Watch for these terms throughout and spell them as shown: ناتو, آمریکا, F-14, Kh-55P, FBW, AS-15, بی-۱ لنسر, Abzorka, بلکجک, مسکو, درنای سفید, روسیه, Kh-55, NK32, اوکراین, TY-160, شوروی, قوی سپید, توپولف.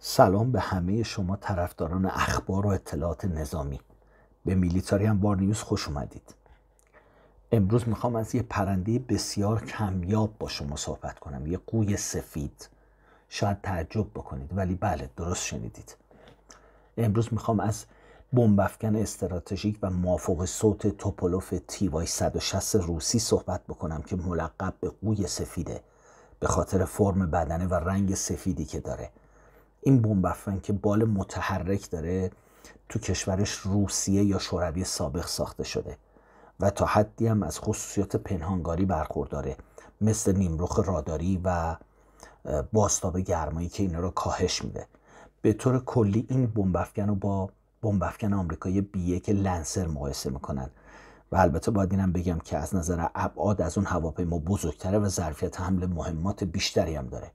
سلام به همه شما طرفداران اخبار و اطلاعات نظامی. به میلیتاری هم بار نیوز خوش اومدید. امروز میخوام از یه پرنده بسیار کمیاب با شما صحبت کنم، یه قوی سفید. شاید تعجب بکنید ولی بله، درست شنیدید. امروز میخوام از بمب افکن استراتژیک و موافق صوت توپولف TY-160 روسی صحبت بکنم که ملقب به قوی سفیده به خاطر فرم بدنه و رنگ سفیدی که داره. این بمب افکن که بال متحرک داره تو کشورش روسیه یا شوروی سابق ساخته شده و تا حدی هم از خصوصیات پنهانگاری برخورداره، مثل نیمرخ راداری و بازتاب گرمایی که اینا رو کاهش میده. به طور کلی این بمب افکن رو با بمب افکن آمریکایی B-1 لنسر مقایسه میکنن و البته باید اینم بگم که از نظر ابعاد از اون هواپیما بزرگتره و ظرفیت حمل مهمات بیشتری هم داره.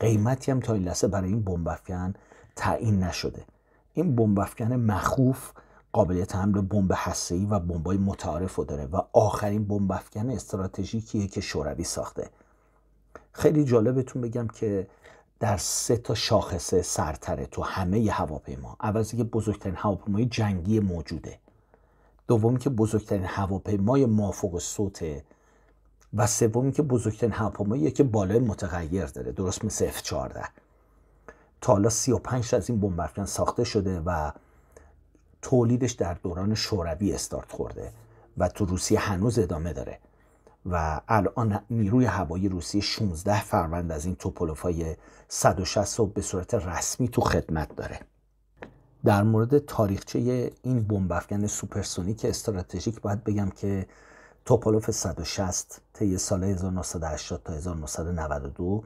قیمتی هم تا این لحظه برای این بمب افکن تعیین نشده. این بمب افکن مخوف قابلیت حمل بمب هسته‌ای و بمب‌های متعارف داره و آخرین بمب افکن استراتژیکیه که شوروی ساخته. خیلی جالبتون بگم که در 3 تا شاخصه سرتره تو همه ی هواپیما. اول که بزرگترین هواپیمای جنگی موجوده، دوم که بزرگترین هواپیمای موافق صوته و سوم که بزرگترین هواپیماییه که بالای متغیر داره، درست مثل F-14. تا حالا 35 از این بمب افکن ساخته شده و تولیدش در دوران شوروی استارت خورده و تو روسیه هنوز ادامه داره و الان نیروی هوایی روسیه 16 فروند از این توپولف‌های 160 به صورت رسمی تو خدمت داره. در مورد تاریخچه این بمب افکن سوپرسونیک استراتژیک باید بگم که توپولف 160 طی سال 1980 تا 1992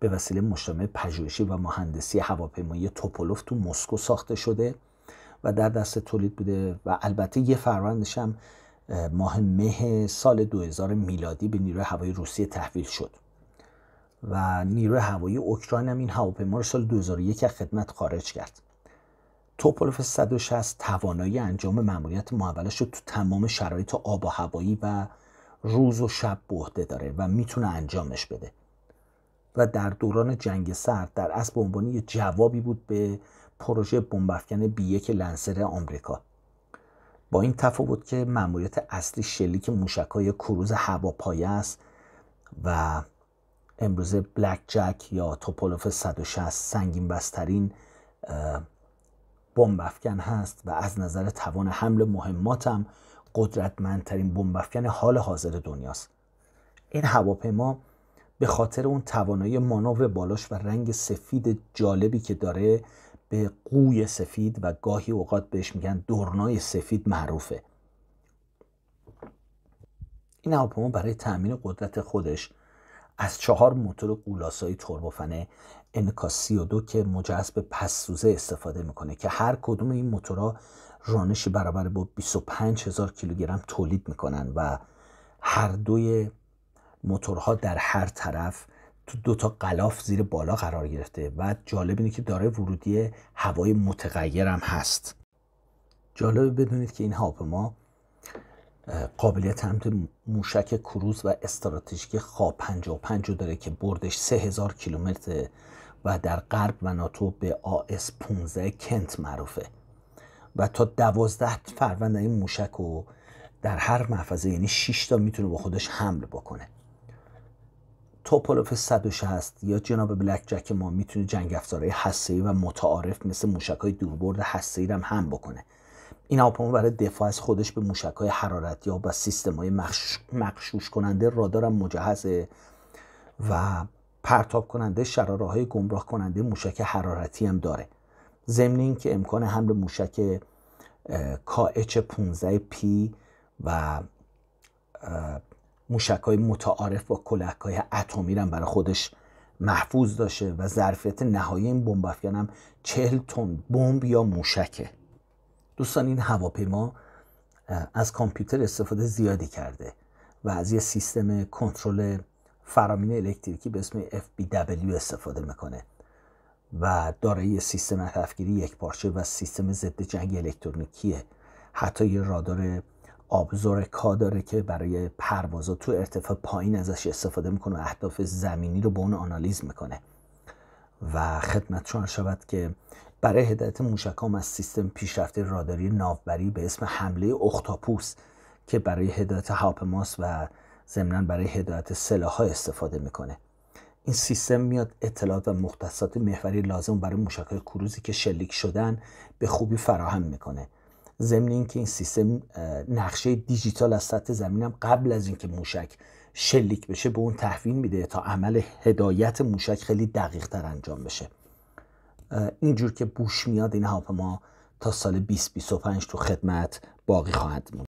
به وسیله مجتمع پژوهشی و مهندسی هواپیمایی توپولف تو مسکو ساخته شده و در دست تولید بوده و البته یه فروندش هم ماه مه سال 2000 میلادی به نیروی هوایی روسیه تحویل شد و نیروی هوایی اوکراین هم این هواپیما رو سال 2001 از خدمت خارج کرد. توپولف 160 توانایی انجام ماموریت محولش رو تو تمام شرایط آب و هوایی و روز و شب به عهده داره و میتونه انجامش بده و در دوران جنگ سرد در اصل به عنوان یه جوابی بود به پروژه بمب افکن B-1 لنسر آمریکا، با این تفاوت که ماموریت اصلی شلیک موشک‌های کروز هواپایه است و امروزه بلکجک یا توپولف 160 سنگین بسترین بمب افکن هست و از نظر توان حمل مهمات هم قدرتمندترین بمب افکن حال حاضر دنیاست. این هواپیما به خاطر اون توانایی مانور بالاش و رنگ سفید جالبی که داره به قوی سفید و گاهی اوقات بهش میگن دورنای سفید معروفه. این هواپیما برای تأمین قدرت خودش از 4 موتور غولاسایی توربوفن NK32 که مجهز به پس‌سوزه استفاده میکنه که هر کدوم این موتورها رانشی برابر با 25000 کیلوگرم تولید میکنن و هر دوی موتورها در هر طرف تو 2 تا غلاف زیر بالا قرار گرفته و جالب اینه که داره ورودی هوای متغیر هم هست. جالب بدونید که این هواپیما قابلیت حمل موشک کروز و استراتژیک Kh-55 داره که بردش 3000 کیلومتر و در غرب و ناتو به AS-15 کنت معروفه و تا 12 فروند این موشک رو در هر محفظه، یعنی 6 تا میتونه با خودش حمل بکنه. توپولف 160 یا جناب بلکجک ما میتونه جنگ افزارهای هسته‌ای و متعارف مثل موشک‌های دوربرد هسته‌ای رو هم بکنه. این هواپیما برای دفاع از خودش به موشک‌های حرارتیاب و سیستم‌های مغشوش کننده رادار هم مجهزه و پرتاب کننده شراره‌های گمراه کننده موشک حرارتی هم داره. ضمن اینکه امکان حمل موشک Kh-55P و موشک‌های متعارف با کلهک‌های اتمی هم برای خودش محفوظ داشته و ظرفیت نهایی این بمب افکن هم 40 تن بمب یا موشکه. دوستان، این هواپیما از کامپیوتر استفاده زیادی کرده و از یه سیستم کنترل فرامین الکتریکی به اسم FBW استفاده میکنه و دارای سیستم هدفگیری یکپارچه و سیستم ضد جنگ الکترونیکیه. حتی یه رادار آبزورکا داره که برای پروازات تو ارتفاع پایین ازش استفاده میکنه و اهداف زمینی رو با اون آنالیز میکنه و خدمتشان شود که برای هدایت موشکام از سیستم پیشرفته راداری ناوبری به اسم حمله اختاپوس که برای هدایت هاپماس و ضمناً برای هدایت سلاح‌ها استفاده میکنه. این سیستم میاد اطلاعات و مختصات محوری لازم برای موشک‌های کروزی که شلیک شدن به خوبی فراهم میکنه. ضمن اینکه این سیستم نقشه دیجیتال از سطح زمینم قبل از اینکه موشک شلیک بشه به اون تحویل میده تا عمل هدایت موشک خیلی دقیق تر انجام بشه. اینجور که بوش میاد این هاپما تا سال 2025 تو خدمت باقی خواهد موند.